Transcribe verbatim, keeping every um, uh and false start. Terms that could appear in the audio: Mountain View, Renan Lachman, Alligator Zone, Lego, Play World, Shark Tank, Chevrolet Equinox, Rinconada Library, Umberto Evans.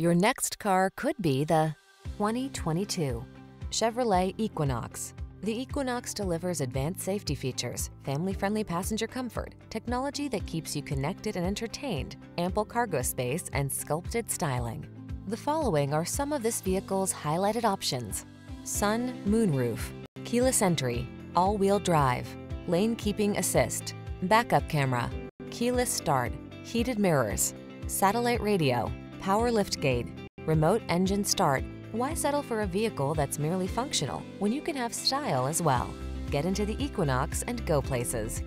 Your next car could be the twenty twenty-two Chevrolet Equinox. The Equinox delivers advanced safety features, family-friendly passenger comfort, technology that keeps you connected and entertained, ample cargo space, and sculpted styling. The following are some of this vehicle's highlighted options: sun moonroof, keyless entry, all-wheel drive, lane keeping assist, backup camera, keyless start, heated mirrors, satellite radio, power liftgate, remote engine start. Why settle for a vehicle that's merely functional when you can have style as well? Get into the Equinox and go places.